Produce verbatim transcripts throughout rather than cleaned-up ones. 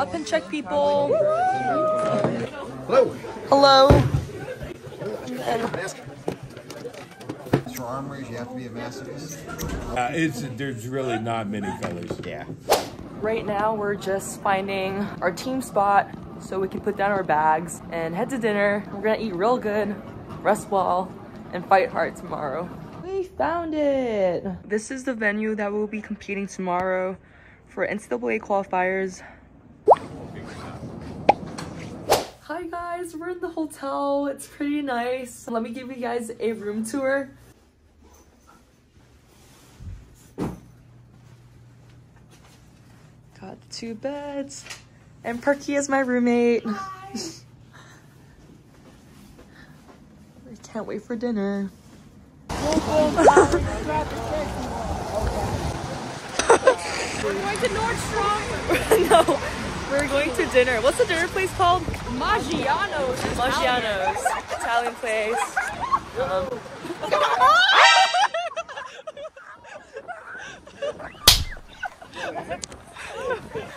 weapon check people. Hello. Hello. It's for armories, you have to be a masochist. Uh, it's, there's really not many colors. Yeah. Right now, we're just finding our team spot so we can put down our bags and head to dinner. We're gonna eat real good, rest well, and fight hard tomorrow. We found it! This is the venue that we'll be competing tomorrow for N C double A qualifiers. Hi guys, we're in the hotel. It's pretty nice. Let me give you guys a room tour. Got two beds. And Perky is my roommate. Hi. I can't wait for dinner. We're going to Nordstrom. No, we're going to dinner. What's the dinner place called? Maggiano's. Maggiano's, Italian place. Um.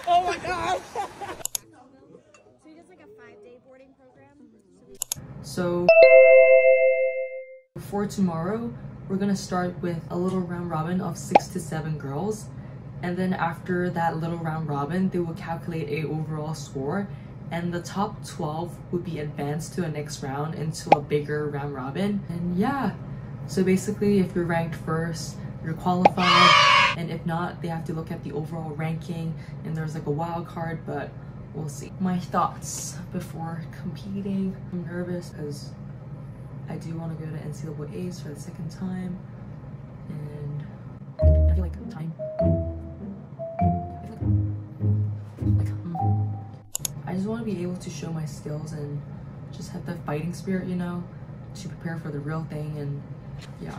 Oh my God. So he does like a five-day boarding program. So for tomorrow, we're gonna start with a little round robin of six to seven girls. And then after that little round robin, they will calculate a overall score, and the top twelve would be advanced to the next round into a bigger round robin. And yeah, so basically if you're ranked first, you're qualified, and if not, they have to look at the overall ranking, and there's like a wild card, but we'll see. My thoughts before competing. I'm nervous because I do want to go to N C double A's for the second time, and I feel like time. I just want to be able to show my skills and just have that fighting spirit, you know, to prepare for the real thing, and yeah.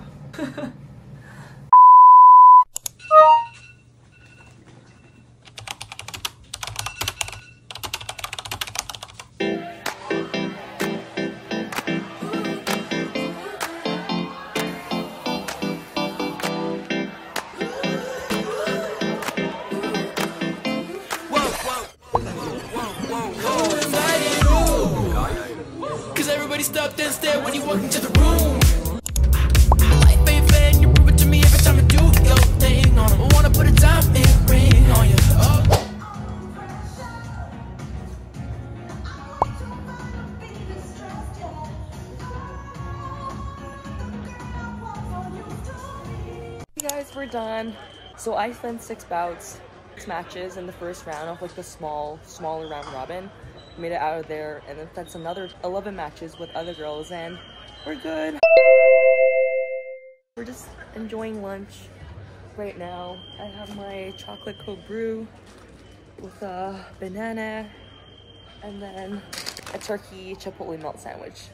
We're done. So I spent six bouts, six matches in the first round of like the small, smaller round robin. Made it out of there, and then that's another eleven matches with other girls, and we're good. We're just enjoying lunch right now. I have my chocolate cold brew with a banana, and then a turkey chipotle melt sandwich.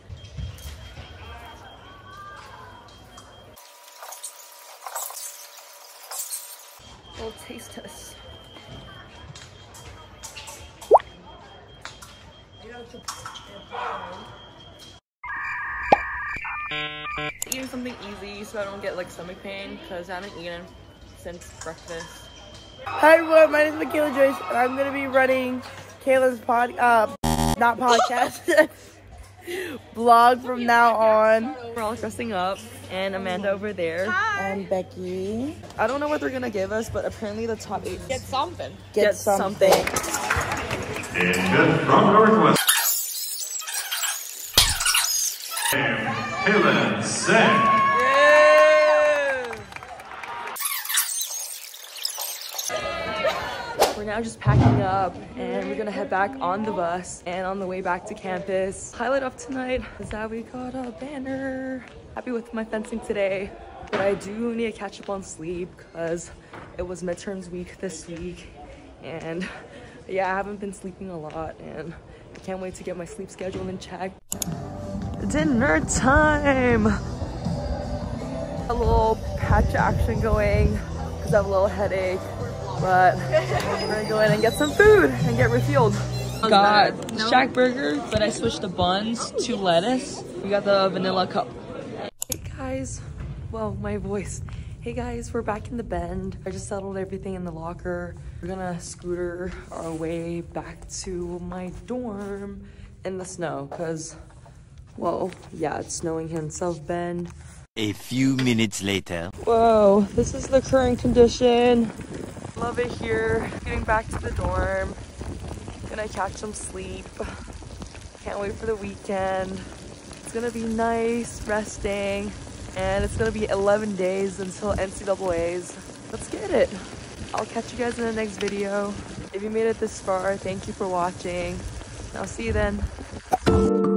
We'll taste us. Eating something easy so I don't get like stomach pain, because I haven't eaten since breakfast. Hi everyone, my name is Michaela Joyce, and I'm gonna be running Kayla's pod, uh, not podcast, blog from now on. We're all dressing up. And Amanda over there. Hi. And Becky. I don't know what they're gonna give us, but apparently the top eight. Get something. Get, Get something. something. It's good from Northwest. Kaylin Singh. Yeah. We're now just packing up, and we're gonna head back on the bus and on the way back to campus. Highlight of tonight is that we got a banner. Happy with my fencing today, but I do need to catch up on sleep because it was midterms week this week, and yeah, I haven't been sleeping a lot, and I can't wait to get my sleep schedule in check. Dinner time! A little patch action going because I have a little headache, but we're gonna go in and get some food and get refueled. Got no. Shack burger, but I switched the buns to lettuce. We got the vanilla cup. Guys, well, my voice Hey guys, we're back in the Bend. I just settled everything in the locker. We're gonna scooter our way back to my dorm in the snow, cause, whoa, yeah, it's snowing here in South Bend. A few minutes later. Whoa, this is the current condition. Love it here. Getting back to the dorm. Gonna catch some sleep. Can't wait for the weekend. It's gonna be nice, resting. And it's gonna be eleven days until N C A As. Let's get it. I'll catch you guys in the next video. If you made it this far, thank you for watching. I'll see you then.